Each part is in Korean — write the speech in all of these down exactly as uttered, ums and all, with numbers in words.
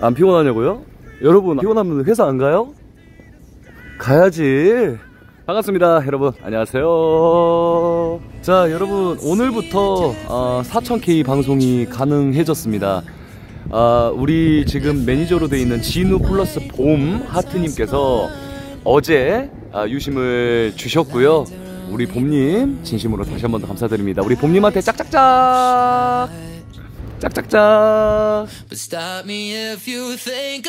안 피곤하냐고요? 여러분 피곤하면 회사 안 가요? 가야지. 반갑습니다 여러분, 안녕하세요. 자 여러분, 오늘부터 어, 사천 케이 방송이 가능해졌습니다. 어, 우리 지금 매니저로 돼 있는 진우 플러스 봄 하트님께서 어제 어, 유심을 주셨고요. 우리 봄님 진심으로 다시 한 번 더 감사드립니다. 우리 봄님한테 짝짝짝 짝짝짝 Stop me if you think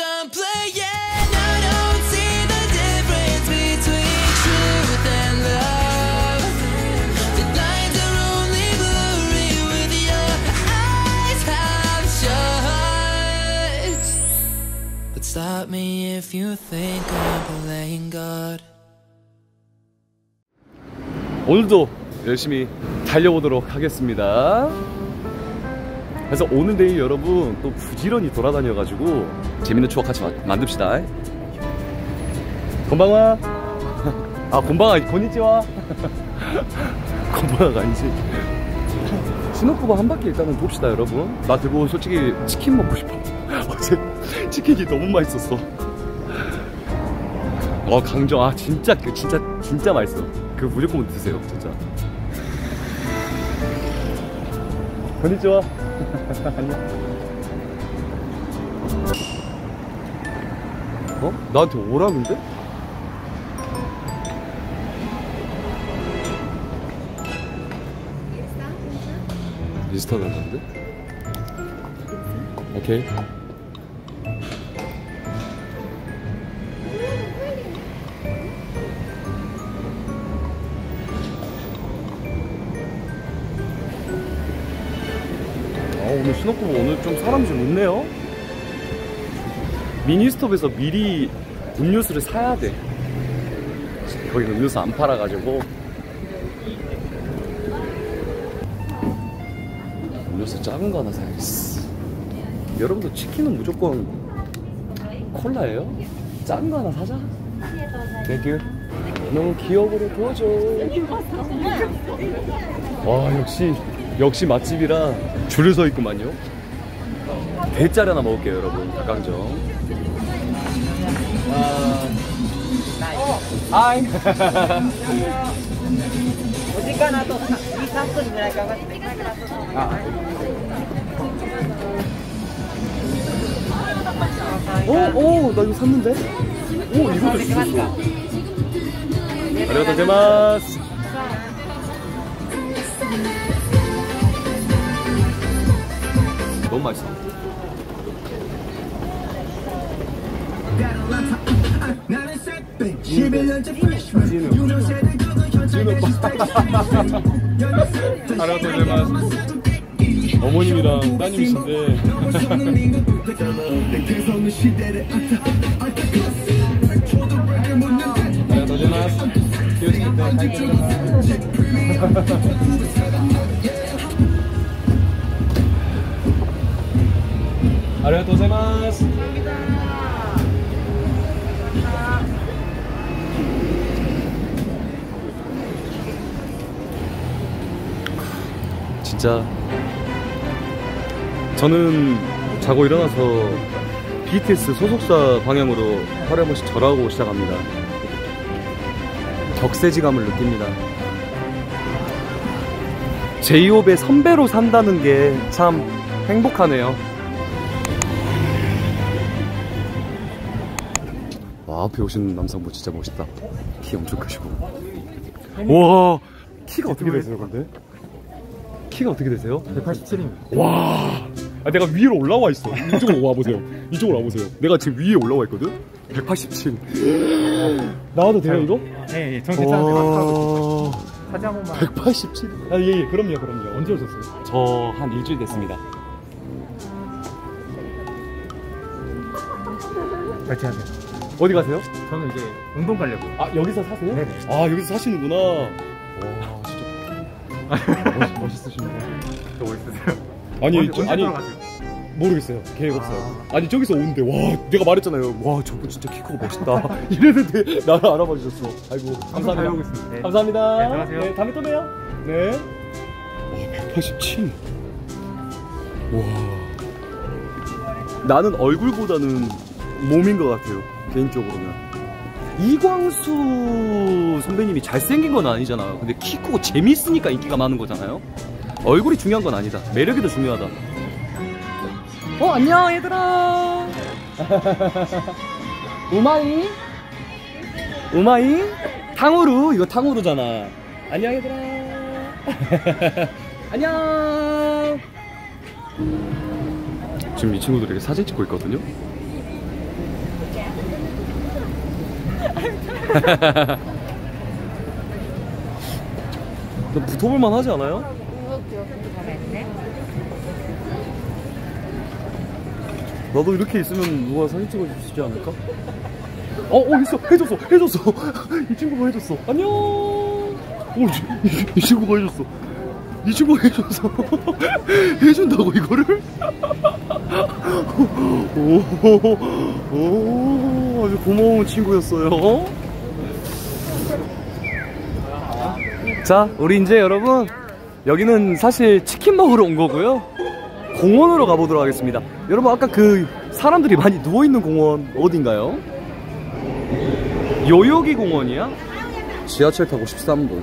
I'm playing God. 오늘도 열심히 달려보도록 하겠습니다. 그래서 오는 내일 여러분 또 부지런히 돌아다녀가지고 재밌는 추억 같이 마, 만듭시다. 곤방아. 아 곤방아, 고니치와. 곤방아가 아니지. 신호쿠바 한 바퀴 일단은 돕시다 여러분. 나 들고 솔직히 치킨 먹고 싶어. 어제 치킨이 너무 맛있었어. 어 강정, 아 진짜 그 진짜 진짜 맛있어. 그 무조건 드세요 진짜. 건니치와. 안녕. 어? 나한테 오라는데? 인스타 간다는데? 오케이. 오늘 신호쿠보 오늘 좀 사람 좀 있네요. 미니스톱에서 미리 음료수를 사야 돼. 거기 음료수 안 팔아가지고. 음료수 작은 거 하나 사야겠어. 여러분들 치킨은 무조건 콜라예요? 작은 거 하나 사자. 땡큐. 너무 기억으로 도와줘. 와 역시 역시 맛집이라 줄을 서 있구만요. 대짜리 하나 먹을게요 여러분. 닭강정. 아이. 어디까나도 이삼 분ぐらい 가가지고. 오, 오, 나 이거 샀는데. 오, 이것도 있어. 안녕하세요. 너무 맛있어. 어머님이랑 따님이신데 아, 감사합니다. 진짜 저는 자고 일어나서 비티에스 소속사 방향으로 하루에 한 번씩 절하고 시작합니다. 격세지감을 느낍니다. 제이홉의 선배로 산다는 게 참 행복하네요. 앞에 오시는 남성분 진짜 멋있다. 키 엄청 크시고. 와 키가 어떻게 되세요 근데? 키가 어떻게 되세요? 백팔십칠입니다. 와, 아, 내가 위로 올라와 있어. 이쪽으로 와보세요. 이쪽으로 와보세요. 내가 지금 위에 올라와 있거든? 백팔십칠. 나와도 돼요 이거? 예예 예, 정신 차리고 사진 한 번만. 백팔십칠? 아 예예 예, 그럼요 그럼요. 언제 오셨어요? 저 한 일주일 됐습니다. 같이 하세요. 어디 가세요? 저는 이제 운동 가려고. 아 여기서 사세요? 네네. 아 여기서 사시는구나. 와 진짜 멋있, 멋있으시네요. 더 멋있으세요? 아니 언제, 저, 언제 아니 모르겠어요. 계획 없어요. 아. 아니 저기서 오는데 와 내가 말했잖아요. 와 저분 진짜 키 크고 멋있다. 이랬는데 나를 알아봐 주셨어. 아이고 감사합니다. 오겠습니다. 네. 감사합니다. 네, 안녕하세요. 네, 다음에 또 봬요. 네. 와 백팔십칠. 와. 나는 얼굴보다는 몸인 것 같아요, 개인적으로는. 이광수 선배님이 잘생긴 건 아니잖아요. 근데 키 크고 재밌으니까 인기가 많은 거잖아요. 얼굴이 중요한 건 아니다. 매력이 더 중요하다. 어, 안녕 얘들아. 우마이? 우마이? 탕후루? 이거 탕후루잖아. 안녕 얘들아. 안녕. 지금 이 친구들에게 사진 찍고 있거든요. 붙어볼만 하지 않아요? 나도 이렇게 있으면 누가 사진 찍어주시지 않을까? 어, 어, 있어! 해줬어! 해줬어! 이 친구가 해줬어! 안녕! 어, 이, 이, 이 친구가 해줬어! 이 친구가 해줬어! 해준다고 이거를? 오, 오, 아주 고마운 친구였어요. 자, 우리 이제 여러분, 여기는 사실 치킨 먹으러 온 거고요. 공원으로 가보도록 하겠습니다. 여러분, 아까 그 사람들이 많이 누워있는 공원 어딘가요? 요요기 공원이야? 지하철 타고 십삼 분.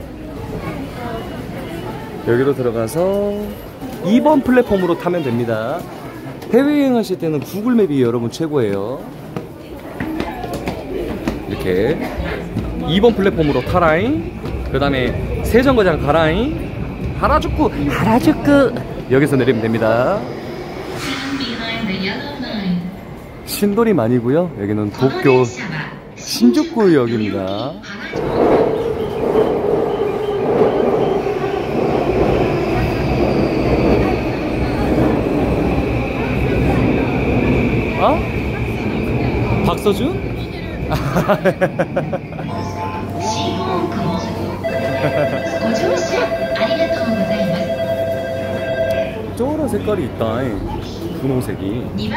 여기로 들어가서 이 번 플랫폼으로 타면 됩니다. 해외여행 하실 때는 구글맵이 여러분 최고예요. 이렇게 이 번 플랫폼으로 타라잉. 그 다음에 세정거장 가라잉. 하라주쿠, 하라주쿠 여기서 내리면 됩니다. 신도리만이고요. 여기는 도쿄 신주쿠역입니다. 어? 박서준? 쪼그란 색깔이 있다. 분홍색이.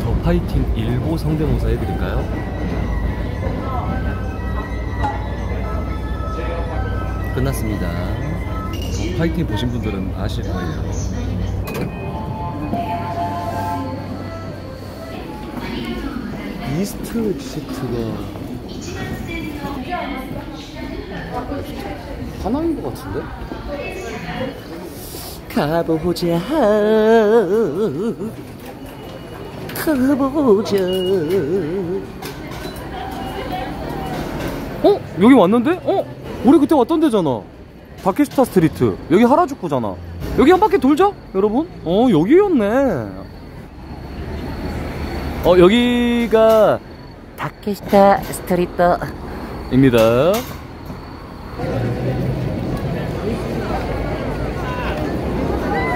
더 파이팅 일보 성대모사 해드릴까요? 끝났습니다. 더 파이팅 보신 분들은 아실 거예요. 이스트 엑시트가 하나인 것 같은데? 가보자 가보자. 어? 여기 왔는데? 어? 우리 그때 왔던 데잖아. 다케시타 스트리트. 여기 하라주쿠잖아. 여기 한 바퀴 돌자 여러분. 어, 여기였네. 어, 여기가 다케시타 스트리트 입니다.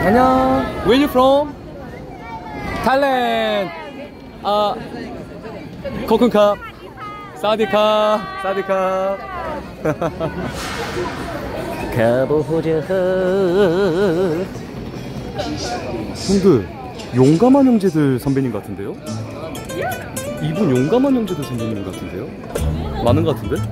안녕. Where you from? Thailand. 아, 코쿤캅. 사디캅. 사디캅. 가보자. 형들, 용감한 형제들 선배님 같은데요? 이분 용감한 형제들 선배님 같은데요? 많은 것 같은데?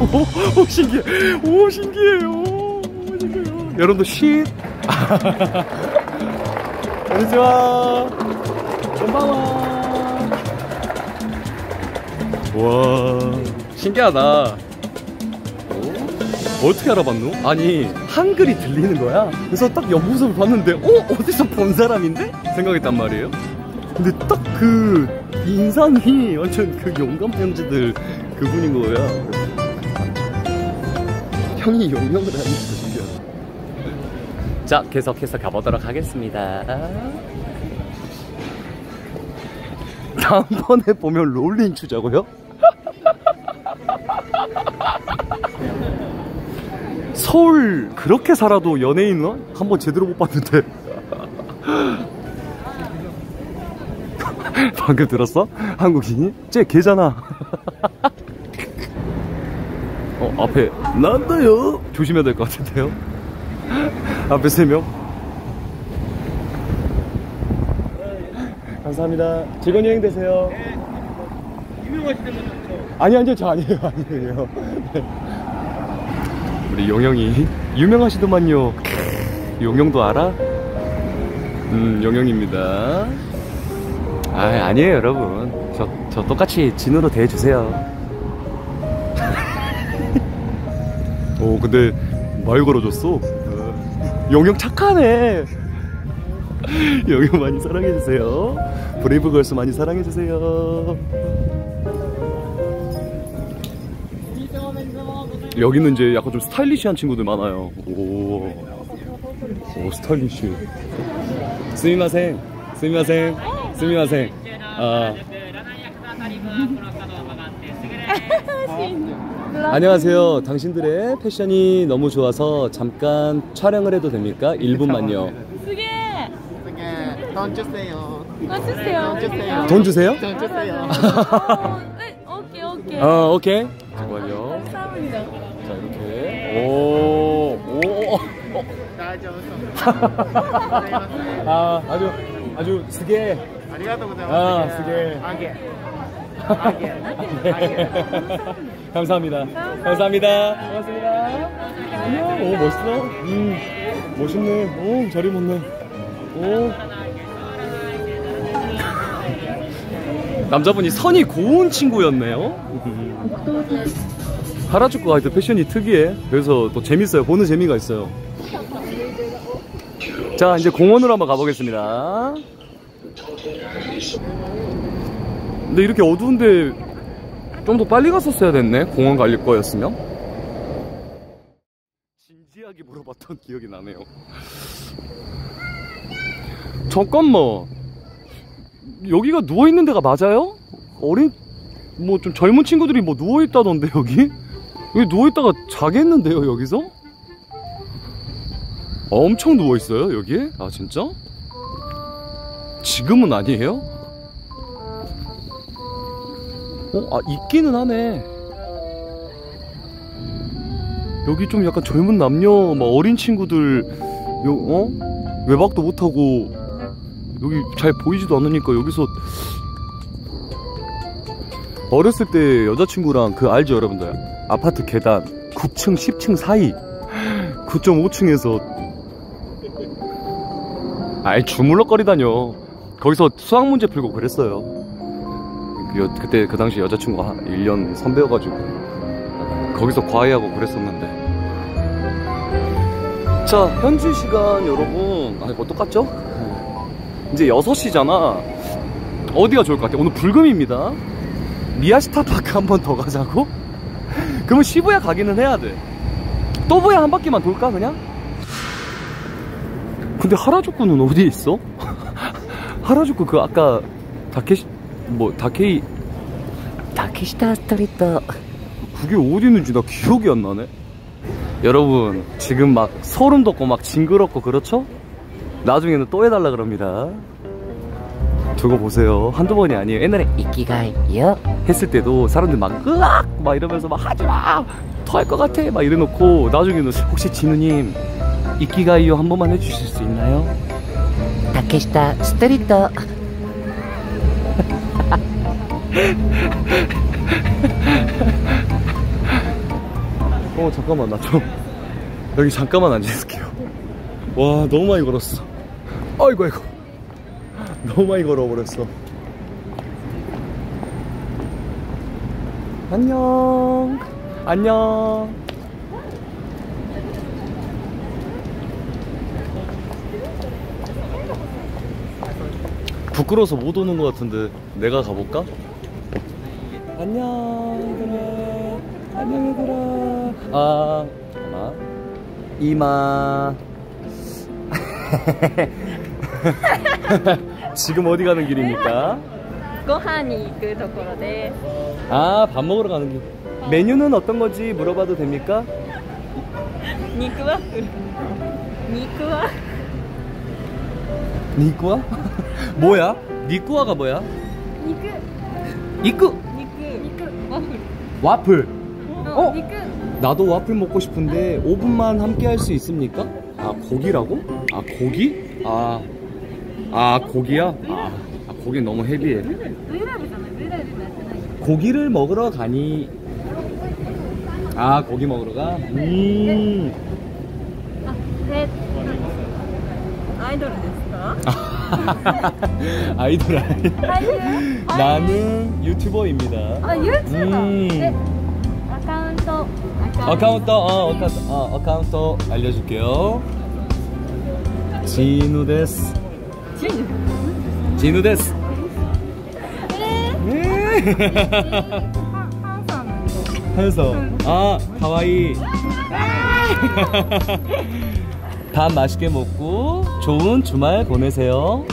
오, 오, 신기해. 오, 신기해요. 오, 신기해요. 여러분도 쉿. 안녕하세요. 고마워. 와, 신기하다. 어떻게 알아봤노? 아니, 한글이 들리는 거야. 그래서 딱 옆모습을 봤는데, 어? 어디서 본 사람인데? 생각했단 말이에요. 근데 딱 그 인상이 완전 그 용감 형제들 그분인 거야. 형이 용역을 하는 것이죠. 자, 계속해서 가보도록 하겠습니다. 다음번에 보면 롤링 추자고요? 서울 그렇게 살아도 연예인은 한 번 제대로 못 봤는데. 방금 들었어? 한국인이? 쟤 개잖아. 어, 앞에 난다요 조심해야 될 것 같은데요. 앞에 세 명. 감사합니다. 즐거운 여행 되세요. 네. 유명하시는 분이죠? 아니, 아니요, 저 아니에요, 아니에요. 우리 용영이 유명하시더만요. 용영도 알아? 음, 용영입니다. 아, 아니에요 여러분. 저, 저 똑같이 진우로 대해주세요. 오, 근데 말 걸어줬어. 용영 착하네. 용영 많이 사랑해주세요. 브레이브걸스 많이 사랑해주세요. 여기는 이제 약간 좀 스타일리시한 친구들 많아요. 오, 오 스타일리시. 스미마셍, 스미마셍, 스미마셍. 아. 안녕하세요. 당신들의 패션이 너무 좋아서 잠깐 촬영을 해도 됩니까? 일 분만요. 쓰게. 돈 주세요. 돈 주세요. 돈 주세요? 돈 주세요. 오케이 오케이. 어 오케이. 잠깐만요. 자 이렇게. 오 오. 아 아주 아주 쓰게. 아 쓰게. 감사합니다. 감사합니다. 고맙습니다. 오 멋있어. 음 멋있네. 오 잘 입었네. 오 남자분이 선이 고운 친구였네요. 하라주쿠가 하여튼 패션이 특이해. 그래서 또 재밌어요. 보는 재미가 있어요. 자 이제 공원으로 한번 가보겠습니다. 근데 이렇게 어두운데 좀 더 빨리 갔었어야 됐네. 공원 갈릴 거였으면. 진지하게 물어봤던 기억이 나네요. 잠깐만, 여기가 누워있는 데가 맞아요? 어린 뭐 좀 젊은 친구들이 뭐 누워있다던데 여기? 여기 누워있다가 자겠는데요 여기서? 엄청 누워있어요 여기에? 아 진짜? 지금은 아니에요? 어? 아 있기는 하네. 여기 좀 약간 젊은 남녀 막 어린 친구들 요, 어? 외박도 못하고 여기 잘 보이지도 않으니까 여기서 어렸을 때 여자친구랑 그 알죠 여러분들 아파트 계단 구 층 십 층 사이 구 점 오 층에서 아이 주물럭거리다뇨. 거기서 수학문제 풀고 그랬어요. 그때 그 당시 여자친구가 일 년 선배여가지고 거기서 과외하고 그랬었는데. 자 현지 시간 여러분 아 이거 똑같죠? 이제 여섯 시잖아 어디가 좋을 것 같아요? 오늘 불금입니다. 미야시타 파크 한 번 더 가자고? 그러면 시부야 가기는 해야 돼. 또부야 한 바퀴만 돌까 그냥? 근데 하라주쿠는 어디에 있어? 하라주쿠 그 아까 다케시 뭐 다케이 다케시타 스트리트 그게 어디 있는지 나 기억이 안 나네. 여러분 지금 막 소름 돋고 막 징그럽고 그렇죠? 나중에는 또 해달라 그럽니다. 저거 보세요. 한두 번이 아니에요. 옛날에 이끼가이요 했을 때도 사람들 막 으악 막 이러면서 막 하지마 토할 것 같아 막 이래놓고 나중에는 혹시 진우님 이끼가이요 한 번만 해주실 수 있나요? 다케시타 스트리트 어 잠깐만 나 좀 여기 잠깐만 앉아있을게요. 와 너무 많이 걸었어. 아이고 아이고 너무 많이 걸어버렸어. 안녕 안녕. 부끄러워서 못 오는 것 같은데 내가 가볼까? 안녕 얘들아 안녕 얘들아 아 잠깐만 이마 지금 어디 가는 길입니까? 고한이 그 도코로데 아 밥 먹으러 가는 길. 메뉴는 어떤 거지 물어봐도 됩니까? 니쿠와? 니쿠와? 니쿠와? 뭐야? 니쿠와가 뭐야? 니쿠 니쿠 와플. 와플. 어? 나도 와플 먹고 싶은데 오 분만 함께 할 수 있습니까? 아 고기라고? 아 고기? 아, 아 고기야? 아, 아 고기 너무 헤비해. 고기를 먹으러 가니 아, 고기 먹으러 가? 음. 아, 네. 아이돌 됐을까? 아이돌 아니. 나는 유튜버입니다. 아, 유튜버. 음. 네. 아카운트. 아카운트. 어, 아카운트. 어, 아카운트 알려 줄게요. 진우 데스. 진우. 진우 데스. 네. 한섬. 아, 가와이. 밥 맛있게 먹고 좋은 주말 보내세요.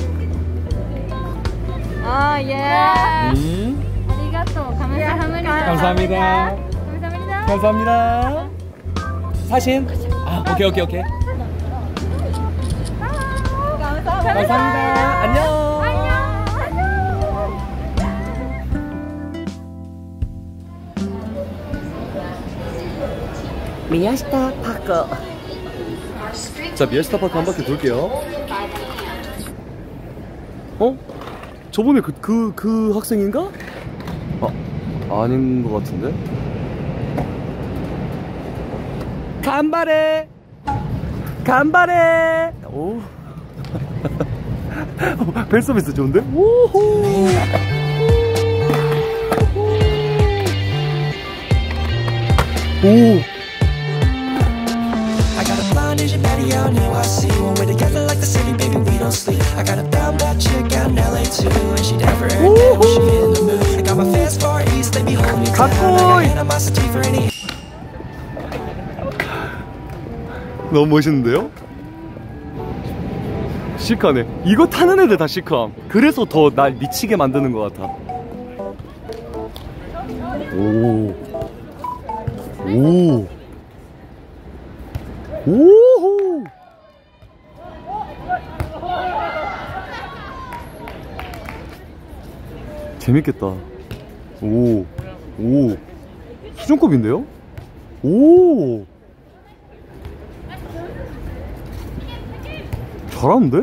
아, 예. 음. 아리가또. 감사합니다. 감사합니다. 감사합니다. 감사합니다. 사진. 아, 오케이, 오케이, 오케이. 감사합니다. 감사합니다. 안녕. 미야시타 파크. 자, 미야시타 파크 한 바퀴 돌게요. 어? 저번에 그, 그, 그 학생인가? 아, 아닌 것 같은데? 간발해! 간발해! 오. 벨 서비스 좋은데? 오호! 오! I got a found that chick out in L A too, and she never heard that when she hit in the mood. I got my fans far east, they be holding me down. I got animosity for any. 너무 멋있는데요? 시크하네. 이거 타는 애들 다 시크함. 그래서 더 날 미치게 만드는 것 같아. 오. 오. 오호. 재밌겠다. 오, 오, 수준급인데요? 오, 잘하는데?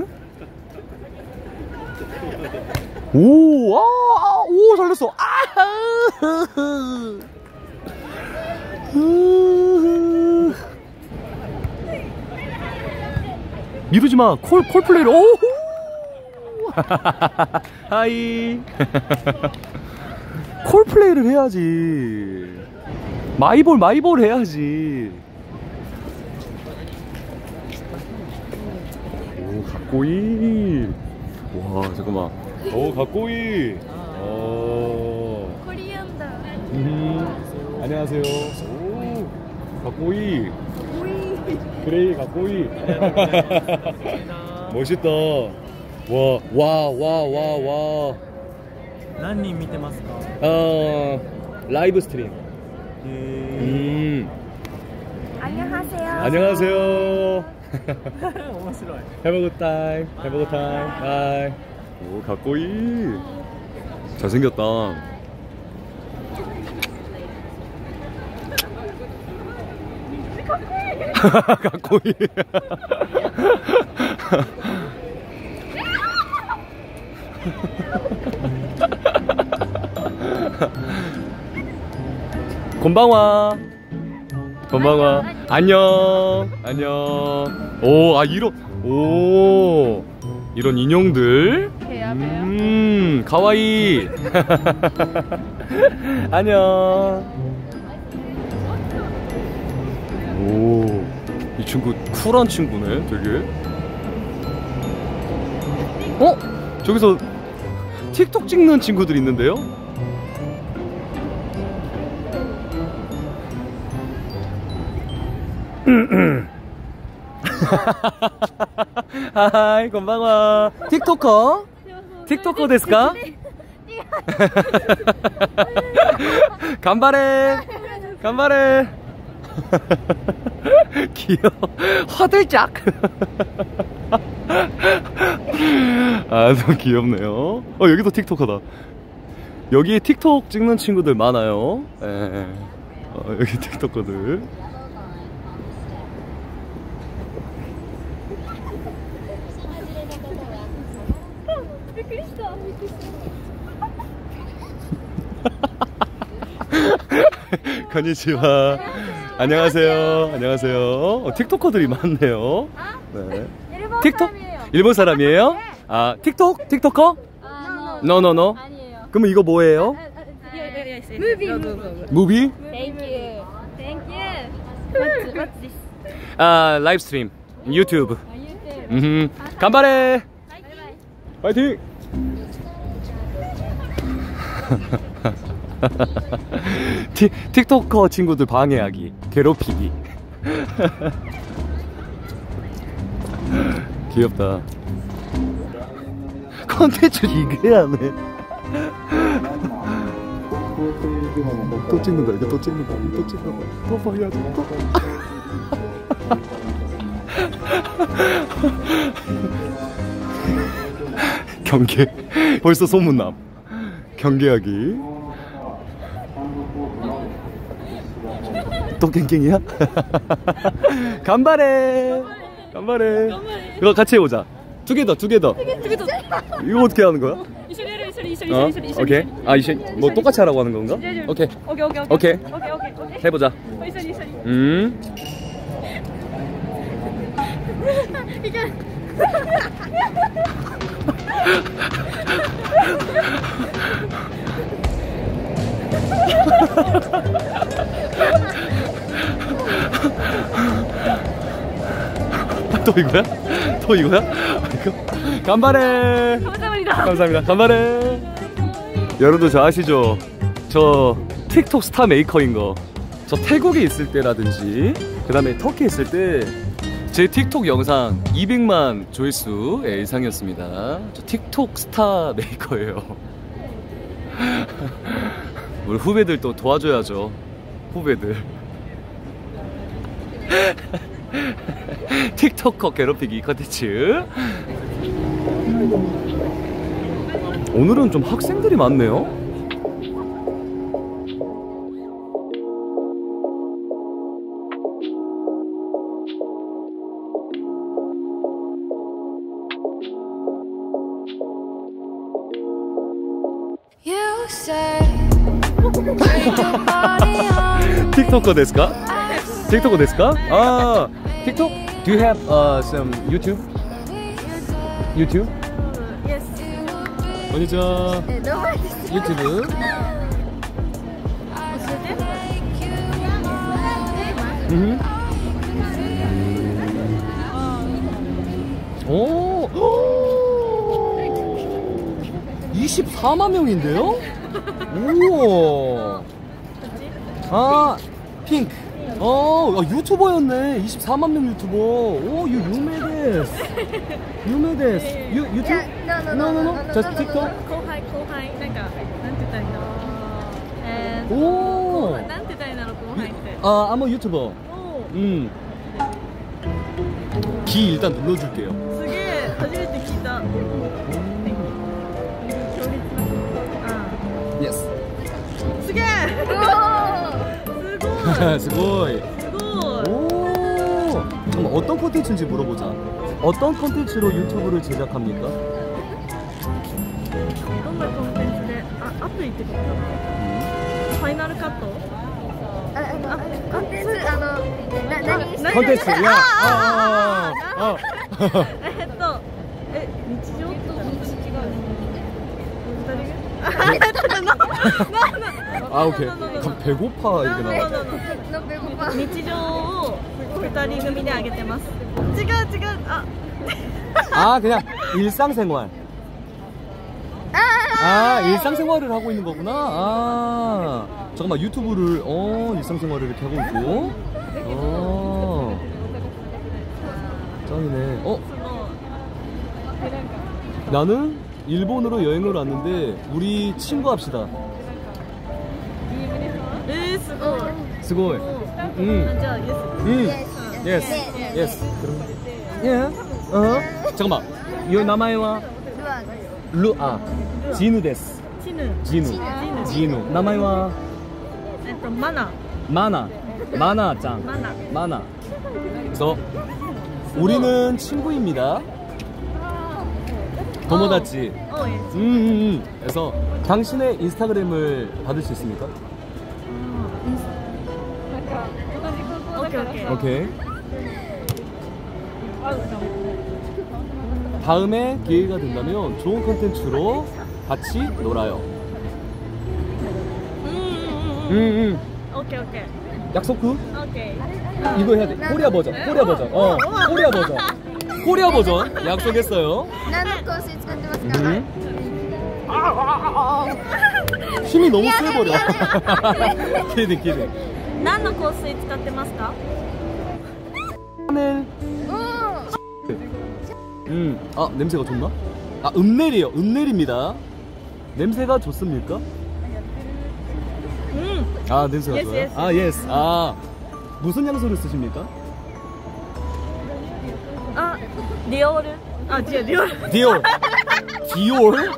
오, 아, 아, 오, 잘했어. 아, 미루지 마. 콜, 콜 플레이를. 오. 하이. 콜플레이를 해야지. 마이볼 마이볼 해야지. 오, 가꼬이. 와, 잠깐만. 오, 가꼬이. 어. 코리안다. 음. 안녕하세요. 오, 가꼬이. 그레이 가꼬이. 멋있다. 와, 와, 와, 와, 와. 몇 명 보세요? 어, 라이브 스트림. 음. 안녕하세요. 안녕하세요. Have a good time. Have a good time. Bye. 오, 가꼬이. 잘생겼다. 가꼬이. 곤방와. 곤방와. 안녕. 안녕. 오, 아, 이런, 오, 이런 인형들. 음, 가와이. 안녕. 오, 이 친구 쿨한 친구네, 되게. 어? 저기서 틱톡 찍는 친구들 있는데요? 하이, 곤방와. 틱톡커? 틱톡커 데스까? 간발해! 간발해! 귀여워. 화들짝! 아, 너무 귀엽네요. 어, 여기도 틱톡커다. 여기에 틱톡 찍는 친구들 많아요. 예. 어, 여기 틱톡커들. 건니치와. 안녕하세요. 안녕하세요. 틱톡커들이 많네요. 네. 틱톡? 일본 사람이에요? 아, 틱톡? 틱톡커? 노노노. 아니에요. 그럼 이거 뭐예요? 무비. 무비? 땡큐. 땡큐. What's this? 아, 라이브 스트림. 유튜브. 음. 간발해. 파이팅. 틱, 틱톡커 친구들 방해하기, 괴롭히기. 귀엽다. 컨텐츠 이게 하네. 또 찍는다, 이거 또 찍는다, 또 찍는다. 또 봐야지, 또. 경계. 벌써 소문남. 경계하기. 또 깽깽이야? 간발해! 간발해! 이거 같이 해보자. 두 개 더, 두 개 더. 이거 어떻게 하는 거야? 어? 오케이. 아, 이시, 뭐 똑같이 하라고 하는 건가? 오케이. 오케이, 오케이, 오케이. 해보자. 음. 이게. 또 이거야? 또 이거야? 간발해. 감사합니다. 감사합니다. 간발해. 여러분들 저 아시죠? 저 틱톡 스타 메이커인 거. 저 태국에 있을 때라든지 그 다음에 터키에 있을 때 제 틱톡 영상 이백만 조회수 이상이었습니다. 저 틱톡 스타 메이커예요. 우리 후배들 또 도와줘야죠. 후배들. 틱톡커 괴롭히기 컨텐츠. 오늘은 좀 학생들이 많네요. 틱톡커 데스까? 틱톡커 데스까? 아, 틱톡? Do you have uh, some YouTube? YouTube? Yes. 안녕하세요. 유튜브. 음. 오. 이십사만 명인데요? 오. 아, 핑크. 어, 아, 유튜버였네. 이십사만 명 유튜버. 오, you you made this. You made this. You you do? No no no. Just TikTok. 고하이 고하이. 뭔가 난뜻다이나. 오. 난뜻다이나로 고하이. 아, 아마 유튜버. 오. 음. 기 일단 눌러줄게요. 되게 처음에 기다. 아. Yes. 되게. 스고이. 오. 그럼 어떤 콘텐츠인지 물어보자. 어떤 콘텐츠로 유튜브를 제작합니까? 어떤 걸 콘텐츠에 앞에 있을 것 같아요. 파이널 카트. 콘텐츠, 아, 콘텐츠. 야. 아, 아. 에, 또. 에, 일상? 또 아, 오케이. 가, 배고파 이렇게 나와. 나 배고파. 일상을 이두組で あげてます. 지금 지금 아. 아, 그냥 일상생활. 아, 일상생활을 하고 있는 거구나. 아. 잠깐만, 유튜브를 어, 일상생활을 이렇게 하고 있고. 어. 짱이네. 어. 나는 일본으로 여행을 왔는데 우리 친구 합시다. 스고이. 음. 음. Yes. Yes. Yeah. 어. 잠깐만. 이 나마이와 루아. 진우です. 진우. 진우. 진우. 나마이와 마나. 마나. 마나ちゃん. 마나. 마나. 그래서 우리는 친구입니다. 도모다치. 어, 예. 음, 음. 그래서 당신의 인스타그램을 받을 수 있습니까? 오케이 오케이 오케이. 다음에 기회가 된다면 좋은 콘텐츠로 같이 놀아요. 응응응. 음, 음. 오케이 오케이. 약속 구? 오케이. 이거 해야 돼. 코리아 버전. 코리아 버전. 어. 코리아 버전. 코리아 버전. 약속했어요. 나는 코스 음. 힘이 너무 세 버려. 기대 기대. 나는 코스 쓰고ますか? 샤넬. 음. 아, 냄새가 좋나? 아, 음넬이에요. 음넬입니다. 냄새가 좋습니까? 음. 아, 냄새가 yes, 좋아요? Yes, 아, 예스. Yes. 아. 무슨 향수를 쓰십니까? 아, 디오르. 아, 디오, 디오르. 디오. 디오르?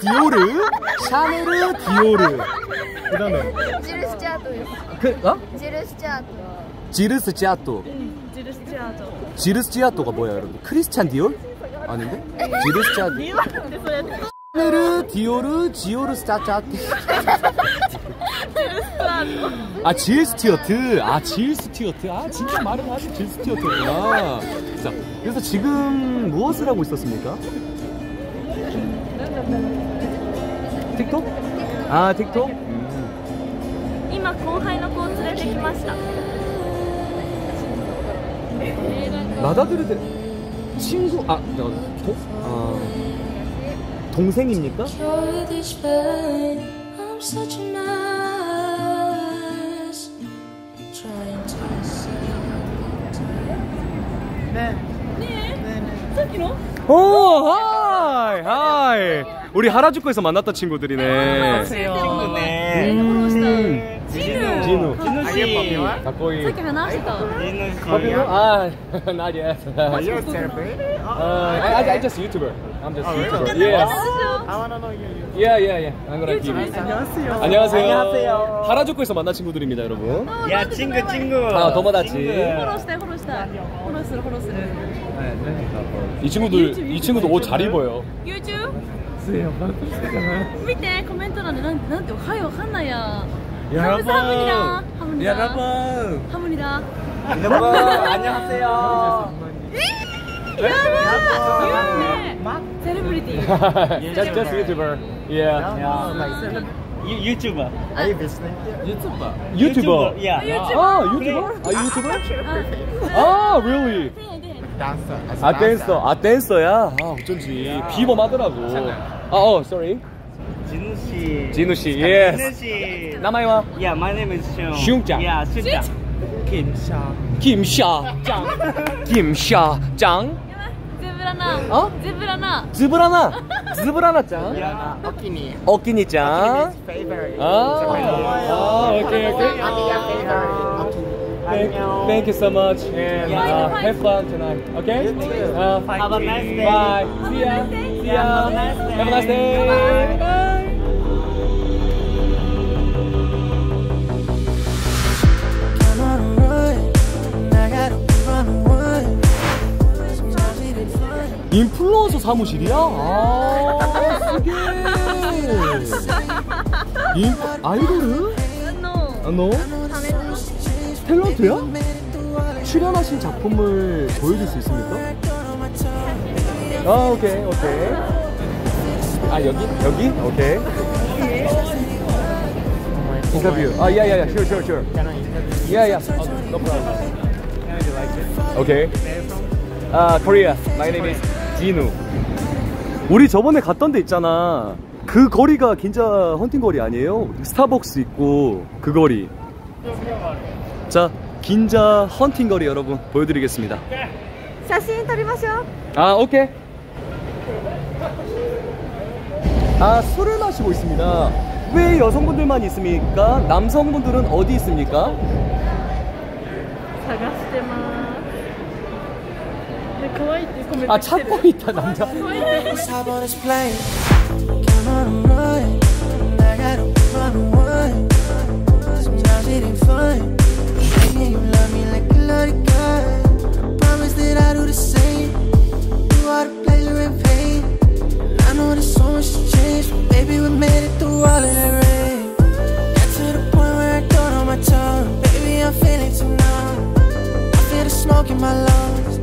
디오르? 샤넬르 디오르. 그다음에 지르스치아토요. 그 어? 지르스치아토. 지르스치아토. 지르스치아토. 지르스치아토가 뭐야, 여러분? 크리스찬 디올? 아닌데? 지르스치아토. 샤넬르 디오르 지오르 스타차토. 아, 질 스튜어트. 아, 질 스튜어트. 아, 진짜 말은 아주 질 스튜어트구나. 자, 그래서 지금 무엇을 하고 있었습니까? 틱톡? 아, 틱톡? 음. 이마 고하이노 코스를 데키마시타. 나다들이들 친구, 아, 저, 동, 아, 동생입니까? 네. 네. 사키노? 오, 하이, 하이. 우리 하라주쿠에서 만났던 친구들이네. 안녕하세요. 친구네. 음. 진우. 진우. 진우 씨. 가까이. 사키 변화하시다. 진우. 아, not yet. Are you a celebrity? I, I, I just YouTuber. I'm just YouTuber. Yeah. I wanna know you. Yeah, yeah, yeah. I'm gonna give you. 안녕하세요. 안녕하세요. 안녕하세요. 하라주쿠에서 만난 친구들입니다, 여러분. 야, 친구, 친구. 아, 도모다치. 호로시다, 호로시다. 호로스를, 호로스를. 이 친구들, 이 친구도 옷 잘 입어요. 유주. 밑에 코멘트란에 난, 난데 오하요 하나야. 여러분. 여러분. 하문이다. 여러분, 안녕하세요. 여러분. Celebrity. Just, just YouTuber. Yeah. YouTuber. Are you listening? YouTuber. YouTuber. Yeah. Oh, YouTuber? Are you YouTuber? Oh, really? 댄서. 아, 댄서. 아, 댄서야. 아, 어쩐지 비범하더라고. 아, 어, sorry. 진우 씨. 진우 씨. Yes. 나마이와. Yeah, my name is Shun. 슝짱. Yeah, 슝짱. 김샤. 김샤. 짱. 김샤. 짱. 어? 즈브라나. 즈브라나. 즈브라나 짱. 어키니. 어키니 짱. 아, 오케이 오케이. Thank you so much and uh, have fun tonight. Okay? Uh, have a nice day. Bye. See ya. See ya. Have a nice day. Bye. Bye. 인플루언서 사무실이야? 아, 쓰게. 인, 아이돌은? 아, 너? 탤런트야? 출연하신 작품을 보여줄 수 있습니까? 아, 오케이, 오케이. 아, 여기? 여기? 오케이. 인터뷰. 아, 야야야, sure, sure, sure. 야야, no problem. 오케이. 아, 코리아. My name is 진우. 우리 저번에 갔던 데 있잖아. 그 거리가 긴자 헌팅 거리 아니에요? 스타벅스 있고 그 거리. 자, 긴자 헌팅 거리 여러분 보여드리겠습니다. 사진 찍으시죠. 아, 오케이. 아, 술을 마시고 있습니다. 왜 여성분들만 있습니까? 남성분들은 어디 있습니까? 사가시테마. 아, 찾고 있다 남자. smoking my lungs.